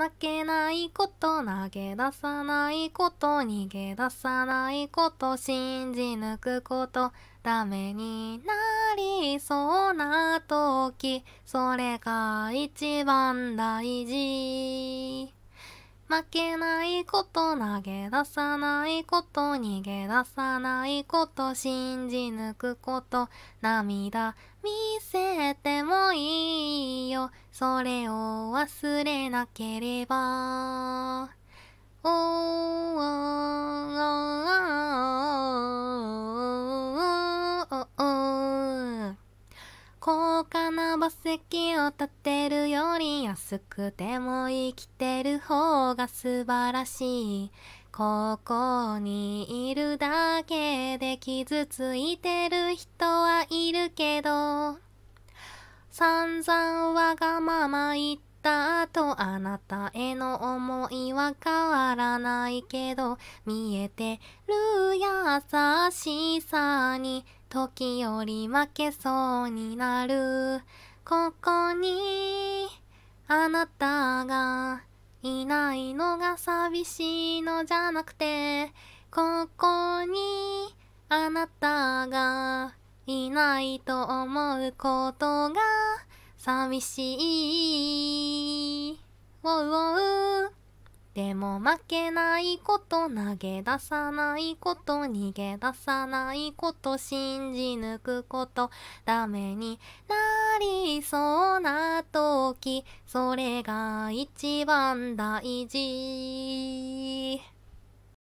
負けないこと、投げ出さないこと、逃げ出さないこと、信じ抜くこと、ダメになりそうな時、それが一番大事。負けないこと、投げ出さないこと、逃げ出さないこと、信じ抜くこと、涙見せてもいいよ、それを忘れなければ。おーおーおーおー、高価な馬石を立てるより安くても生きてる方が素晴らしい。ここにいるだけで傷ついてる人はいるけど、散々わがまま言ってだとあなたへの思いは変わらないけど、見えてる優しさに時より負けそうになる。ここにあなたがいないのが寂しいのじゃなくて、ここにあなたがいないと思うことが寂しい。ウォウウォウ。でも負けないこと、投げ出さないこと、逃げ出さないこと、信じ抜くこと、ダメになりそうな時、それが一番大事。